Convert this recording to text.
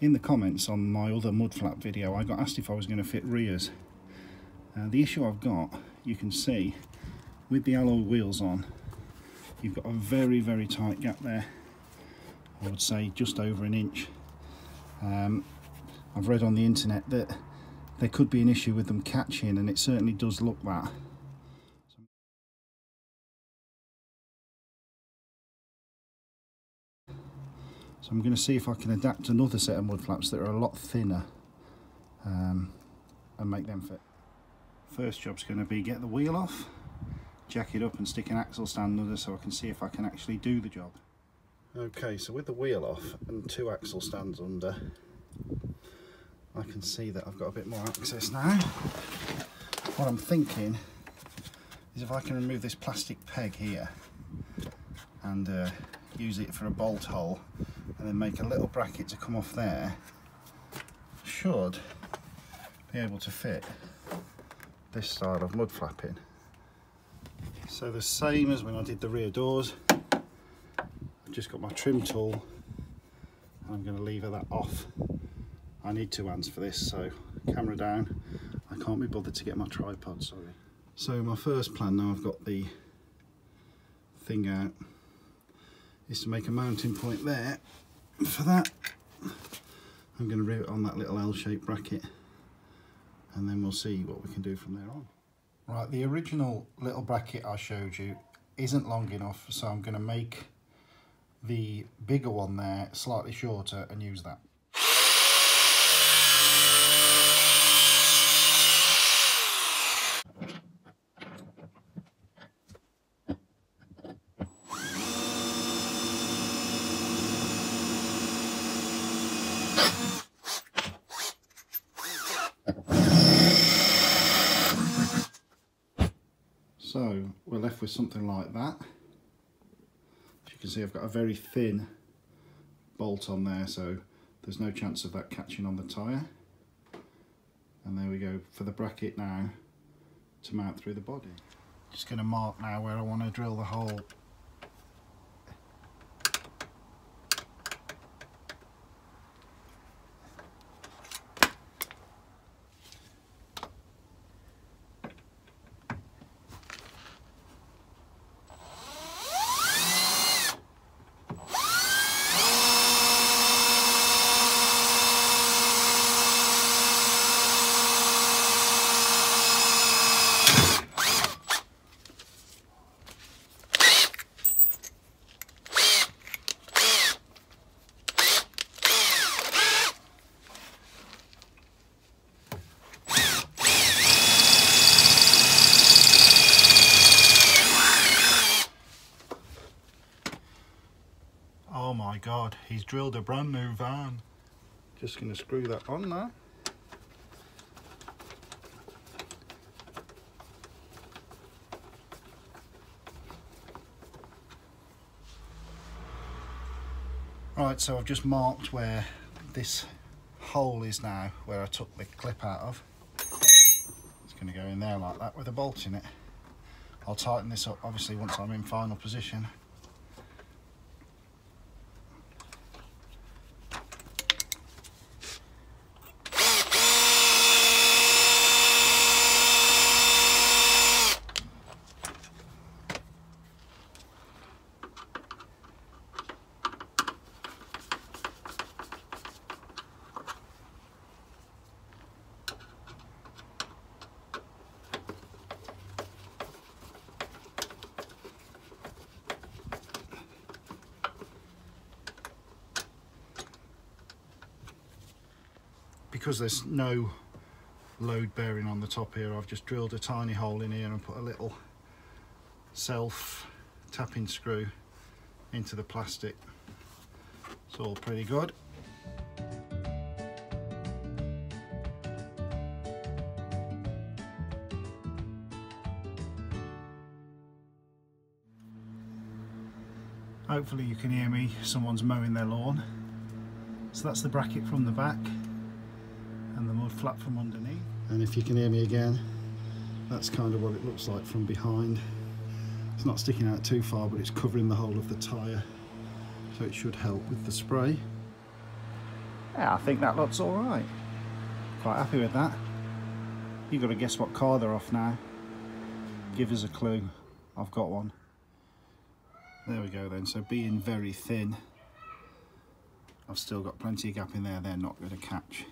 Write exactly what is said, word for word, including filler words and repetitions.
in the comments on my other mud flap video, I got asked if I was going to fit rears. Uh, the issue I've got, you can see, with the alloy wheels on, you've got a very, very tight gap there. I would say just over an inch. Um, I've read on the internet that there could be an issue with them catching, and it certainly does look that. So I'm going to see if I can adapt another set of mud flaps that are a lot thinner um, and make them fit. First job's going to be get the wheel off, jack it up and stick an axle stand under so I can see if I can actually do the job. Okay, so with the wheel off and two axle stands under, I can see that I've got a bit more access now. What I'm thinking is if I can remove this plastic peg here and uh, use it for a bolt hole and then make a little bracket to come off there, should be able to fit this style of mud flapping. So the same as when I did the rear doors, I've just got my trim tool and I'm going to lever that off. I need two hands for this, so camera down. I can't be bothered to get my tripod, sorry. So my first plan, now I've got the thing out, is to make a mounting point there. For that, I'm going to rivet on that little L-shaped bracket and then we'll see what we can do from there on. Right, the original little bracket I showed you isn't long enough, so I'm going to make the bigger one there slightly shorter and use that. So we're left with something like that. As you can see, I've got a very thin bolt on there, so there's no chance of that catching on the tyre. And there we go for the bracket now to mount through the body. Just going to mark now where I want to drill the hole. Oh my God, he's drilled a brand new van. Just going to screw that on now. Right, so I've just marked where this hole is now, where I took the clip out of. It's going to go in there like that with a bolt in it. I'll tighten this up, obviously, once I'm in final position. Because there's no load bearing on the top here, I've just drilled a tiny hole in here and put a little self tapping screw into the plastic. It's all pretty good. Hopefully you can hear me, someone's mowing their lawn. So that's the bracket from the back and the mud flap from underneath. And if you can hear me again, that's kind of what it looks like from behind. It's not sticking out too far, but it's covering the whole of the tyre, so it should help with the spray. Yeah, I think that looks all right. Quite happy with that. You've got to guess what car they're off now. Give us a clue. I've got one. There we go then, so being very thin, I've still got plenty of gap in there, they're not going to catch.